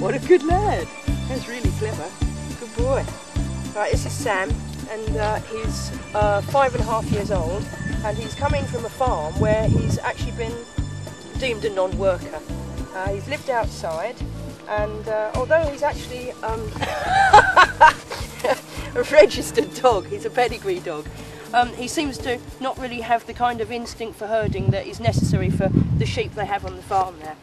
What a good lad. That's really clever. Good boy. Right, this is Sam, and he's 5.5 years old, and he's come in from a farm where he's actually been deemed a non-worker. He's lived outside, and although he's actually a registered dog, he's a pedigree dog, he seems to not really have the kind of instinct for herding that is necessary for the sheep they have on the farm there.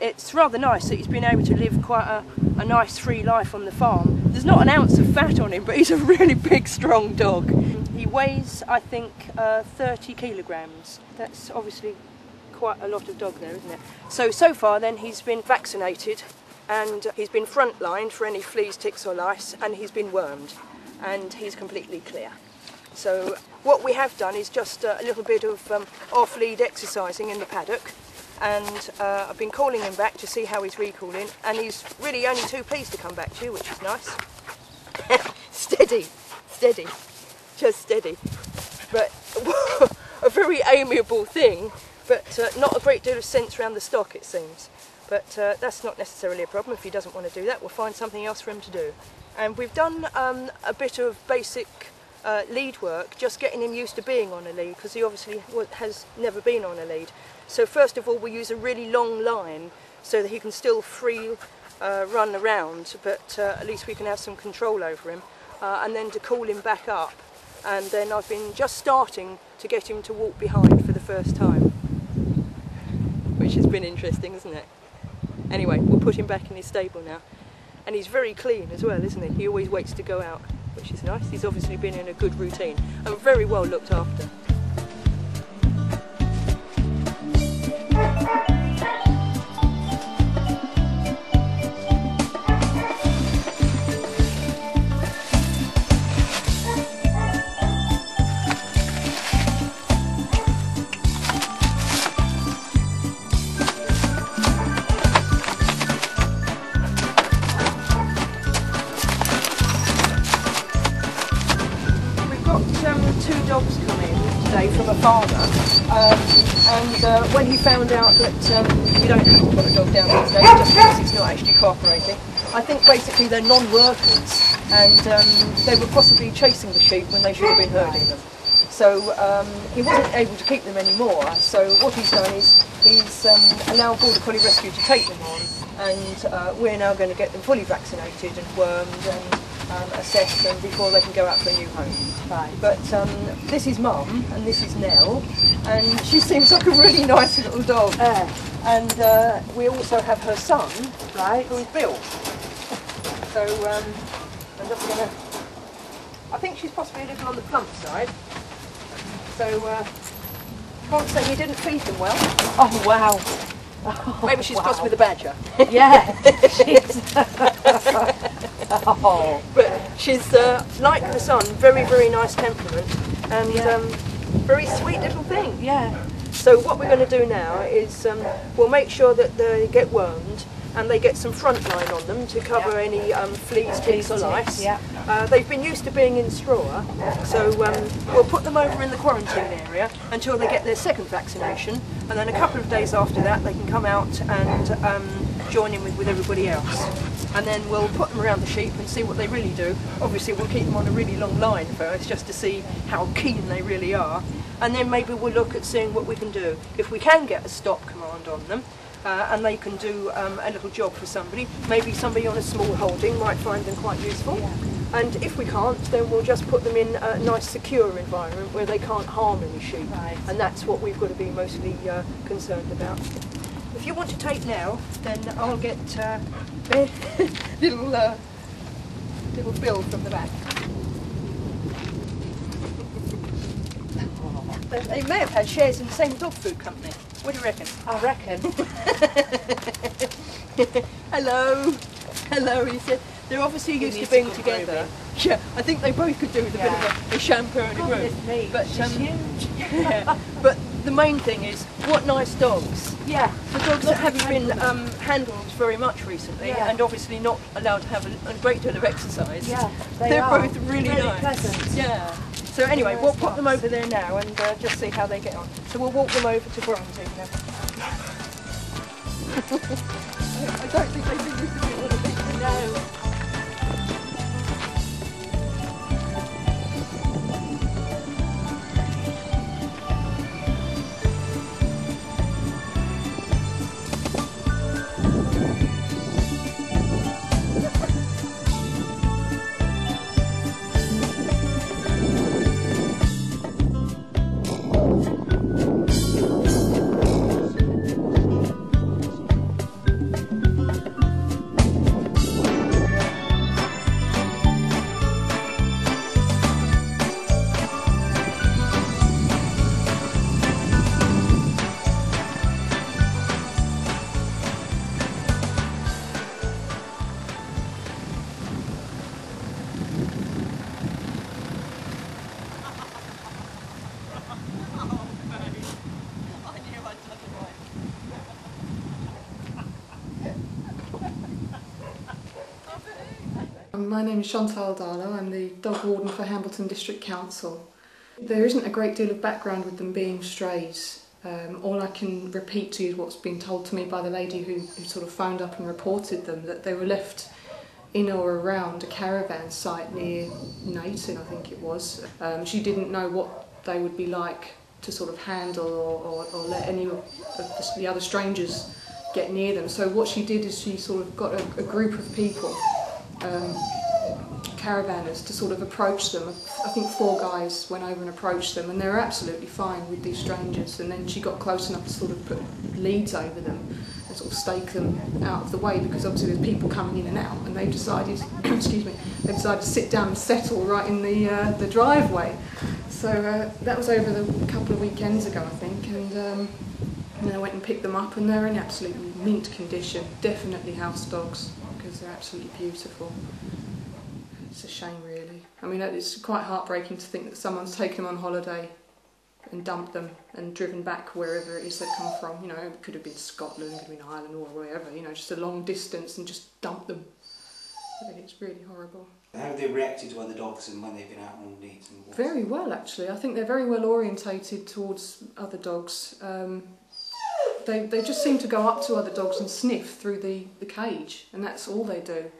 It's rather nice that he's been able to live quite a nice free life on the farm. There's not an ounce of fat on him, but he's a really big, strong dog. He weighs, I think, 30 kilograms. That's obviously quite a lot of dog there, isn't it? So far then, he's been vaccinated, and he's been front-lined for any fleas, ticks or lice, and he's been wormed, and he's completely clear. So what we have done is just a little bit of off-lead exercising in the paddock, and I've been calling him back to see how he's recalling, and he's really only too pleased to come back to you, which is nice. Steady, steady, just steady. But a very amiable thing, but not a great deal of sense around the stock, it seems. But that's not necessarily a problem. If he doesn't want to do that, we'll find something else for him to do. And we've done a bit of basic lead work, just getting him used to being on a lead, because he obviously has never been on a lead. So first of all, we use a really long line so that he can still free run around, but at least we can have some control over him, and then to call him back up. And then I've been just starting to get him to walk behind for the first time, which has been interesting, isn't it? Anyway, we'll put him back in his stable now, and he's very clean as well, isn't he? He always waits to go out, which is nice. He's obviously been in a good routine and very well looked after. When he found out that you don't have to put a dog down these days just because it's not actually cooperating, I think basically they're non-workers, and they were possibly chasing the sheep when they should have been herding them. So he wasn't able to keep them anymore, so what he's done is he's allowed Border Collie Rescue to take them on, and we're now going to get them fully vaccinated and wormed and assess them before they can go out for a new home. Right. But this is Mum, and this is Nell, and she seems like a really nice little dog. And we also have her son, right, who is Bill. So I'm just going to... I think she's possibly a little on the plump side. So can't say he didn't feed them well. Oh, wow. Oh, maybe she's crossed with a badger. Yeah, she's... Oh. But she's, like her son, very, very nice temperament, and very sweet little thing. Yeah. So what we're going to do now is we'll make sure that they get wormed and they get some front line on them to cover any fleas, ticks or lice. Yeah. They've been used to being in straw, so we'll put them over in the quarantine area until they get their second vaccination, and then a couple of days after that they can come out and join in with everybody else. And then we'll put them around the sheep and see what they really do. Obviously we'll keep them on a really long line first just to see how keen they really are, and then maybe we'll look at seeing what we can do. If we can get a stop command on them, and they can do a little job for somebody, maybe somebody on a small holding might find them quite useful. Yeah. And if we can't, then we'll just put them in a nice secure environment where they can't harm any sheep. Right. And that's what we've got to be mostly concerned about. If you want to take now, then I'll get little Bill from the back. They may have had shares in the same dog food company. What do you reckon? I reckon. Hello. Hello, he said. They're obviously used to being together. Yeah, I think they both could do with a bit of a shampoo and a groom. But she's huge. Yeah. But the main thing is, what nice dogs. Yeah. For dogs that haven't been handled very much recently, and obviously not allowed to have a great deal of exercise. Yeah, they're both really nice. Pleasant. Yeah. So anyway, we'll pop them over there now and just see how they get on. So we'll walk them over to quarantine now. I don't think they do this to me. My name is Chantal Darlow. I'm the dog warden for Hambleton District Council. There isn't a great deal of background with them being strays. All I can repeat to you is what's been told to me by the lady who sort of phoned up and reported them, that they were left in or around a caravan site near Naton, I think it was. She didn't know what they would be like to sort of handle or let any of the other strangers get near them. So what she did is she sort of got a group of people, caravanners, to sort of approach them. I think 4 guys went over and approached them, and they were absolutely fine with these strangers, and then she got close enough to sort of put leads over them and sort of stake them out of the way, because obviously there's people coming in and out, and they've decided excuse me, they've decided to sit down and settle right in the driveway. So that was over a couple of weekends ago, I think, and then I went and picked them up, and they're in absolutely mint condition, definitely house dogs, because they're absolutely beautiful. It's a shame, really. I mean, it's quite heartbreaking to think that someone's taken them on holiday and dumped them and driven back wherever it is they come from. You know, it could have been Scotland, it could have been Ireland, or wherever, you know, just a long distance, and just dumped them. I think it's really horrible. How have they reacted to other dogs and when they've been out on leads and walks? Very well, actually. I think they're very well orientated towards other dogs. They just seem to go up to other dogs and sniff through the cage, and that's all they do.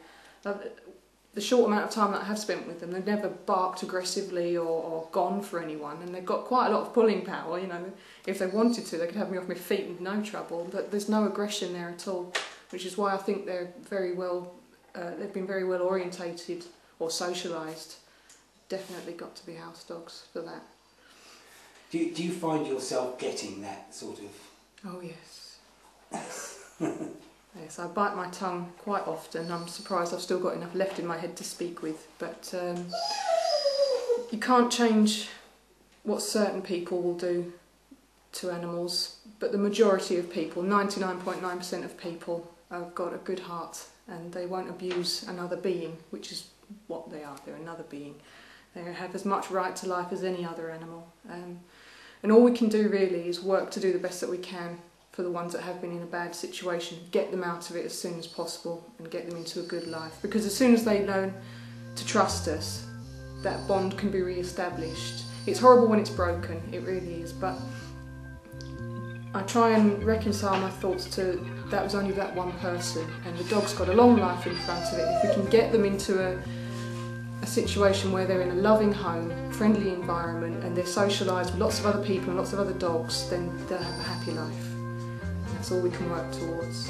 The short amount of time that I have spent with them, they've never barked aggressively or gone for anyone, and they've got quite a lot of pulling power. You know, if they wanted to, they could have me off my feet with no trouble, but there's no aggression there at all, which is why I think they're very well, they've been very well orientated or socialised. Definitely got to be house dogs for that. Do you find yourself getting that sort of... Oh yes, yes, I bite my tongue quite often. I'm surprised I've still got enough left in my head to speak with, but you can't change what certain people will do to animals, but the majority of people, 99.9% of people, have got a good heart, and they won't abuse another being, which is what they are, they're another being. They have as much right to life as any other animal. And all we can do really is work to do the best that we can for the ones that have been in a bad situation, get them out of it as soon as possible and get them into a good life. Because as soon as they learn to trust us, that bond can be re-established. It's horrible when it's broken, it really is, but I try and reconcile my thoughts to that was only that one person, and the dog's got a long life in front of it. If we can get them into a situation where they're in a loving home, friendly environment, and they're socialised with lots of other people and lots of other dogs, then they'll have a happy life. And that's all we can work towards.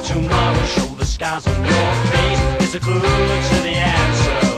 Tomorrow, show the scars on your face. It's a clue to the answer.